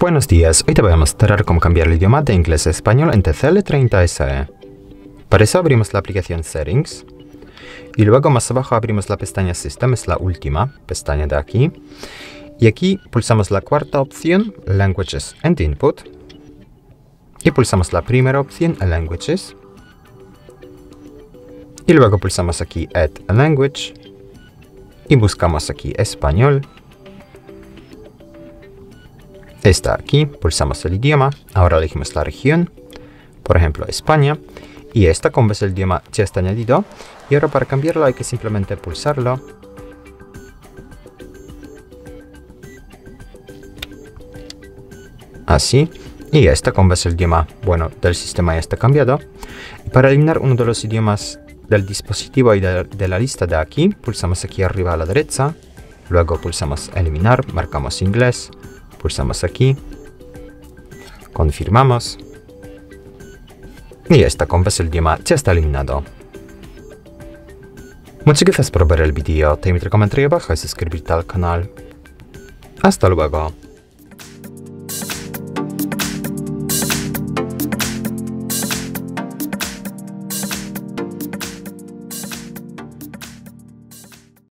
Buenos días, hoy te voy a mostrar cómo cambiar el idioma de inglés a español en TCL 30 SE. Para eso abrimos la aplicación Settings y luego más abajo abrimos la pestaña System, es la última pestaña de aquí. Y aquí pulsamos la cuarta opción, Languages and Input. Y pulsamos la primera opción, Languages. Y luego pulsamos aquí Add a Language y buscamos aquí Español. Está aquí, pulsamos el idioma, ahora elegimos la región, por ejemplo España, y esta, como ves, el idioma ya está añadido. Y ahora para cambiarlo hay que simplemente pulsarlo así. Y esta, como ves, el idioma del sistema ya está cambiado. Y para eliminar uno de los idiomas del dispositivo y de la lista de aquí, pulsamos aquí arriba a la derecha, luego pulsamos eliminar, marcamos inglés, pulsamos aquí, confirmamos y esta, como ves, el idioma ya está eliminado. Muchas gracias por ver el vídeo, te invito a comentar abajo y suscribirte al canal. Hasta luego.